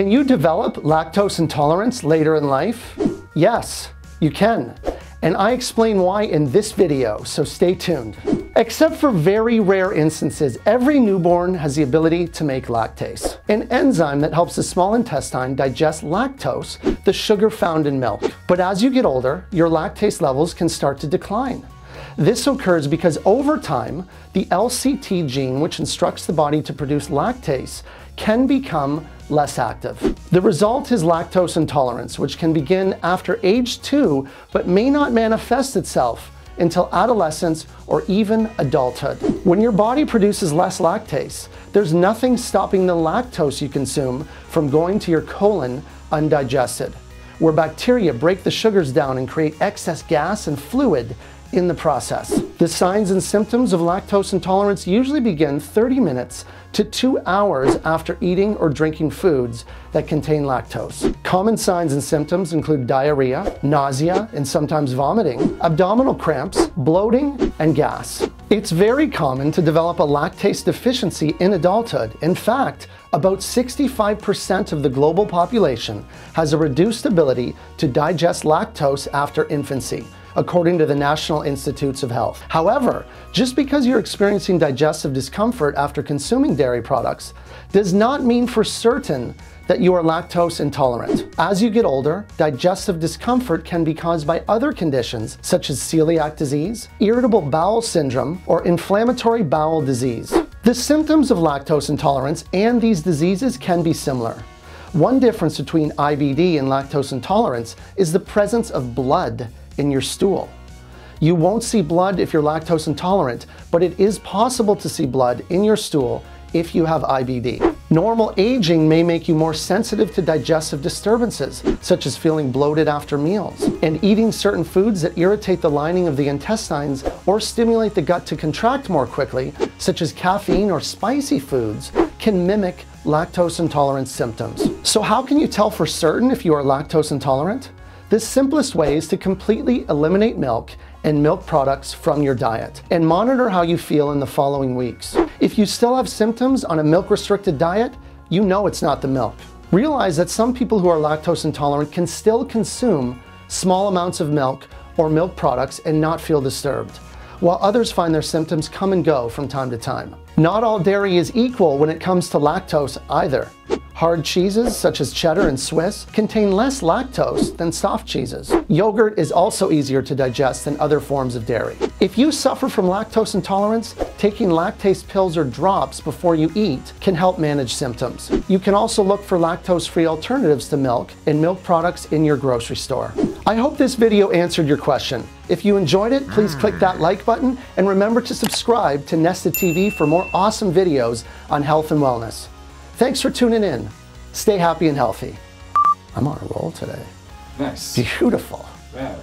Can you develop lactose intolerance later in life? Yes, you can. And I explain why in this video, so stay tuned. Except for very rare instances, every newborn has the ability to make lactase, an enzyme that helps the small intestine digest lactose, the sugar found in milk. But as you get older, your lactase levels can start to decline. This occurs because over time, the LCT gene, which instructs the body to produce lactase, can become less active. The result is lactose intolerance, which can begin after age 2, but may not manifest itself until adolescence or even adulthood. When your body produces less lactase, there's nothing stopping the lactose you consume from going to your colon undigested, where bacteria break the sugars down and create excess gas and fluid in the process. The signs and symptoms of lactose intolerance usually begin 30 minutes to 2 hours after eating or drinking foods that contain lactose. Common signs and symptoms include diarrhea, nausea, and sometimes vomiting, abdominal cramps, bloating, and gas. It's very common to develop a lactase deficiency in adulthood. In fact, about 65% of the global population has a reduced ability to digest lactose after infancy, according to the National Institutes of Health. However, just because you're experiencing digestive discomfort after consuming dairy products does not mean for certain that you are lactose intolerant. As you get older, digestive discomfort can be caused by other conditions such as celiac disease, irritable bowel syndrome, or inflammatory bowel disease. The symptoms of lactose intolerance and these diseases can be similar. One difference between IBD and lactose intolerance is the presence of blood in your stool. You won't see blood if you're lactose intolerant, but it is possible to see blood in your stool if you have IBD. Normal aging may make you more sensitive to digestive disturbances, such as feeling bloated after meals, and eating certain foods that irritate the lining of the intestines or stimulate the gut to contract more quickly, such as caffeine or spicy foods, can mimic lactose intolerance symptoms. So how can you tell for certain if you are lactose intolerant? The simplest way is to completely eliminate milk and milk products from your diet and monitor how you feel in the following weeks. If you still have symptoms on a milk-restricted diet, you know it's not the milk. Realize that some people who are lactose intolerant can still consume small amounts of milk or milk products and not feel disturbed, while others find their symptoms come and go from time to time. Not all dairy is equal when it comes to lactose either. Hard cheeses, such as cheddar and Swiss, contain less lactose than soft cheeses. Yogurt is also easier to digest than other forms of dairy. If you suffer from lactose intolerance, taking lactase pills or drops before you eat can help manage symptoms. You can also look for lactose-free alternatives to milk and milk products in your grocery store. I hope this video answered your question. If you enjoyed it, please click that like button and remember to subscribe to Nested TV for more awesome videos on health and wellness. Thanks for tuning in. Stay happy and healthy. I'm on a roll today. Nice. Beautiful. Yeah.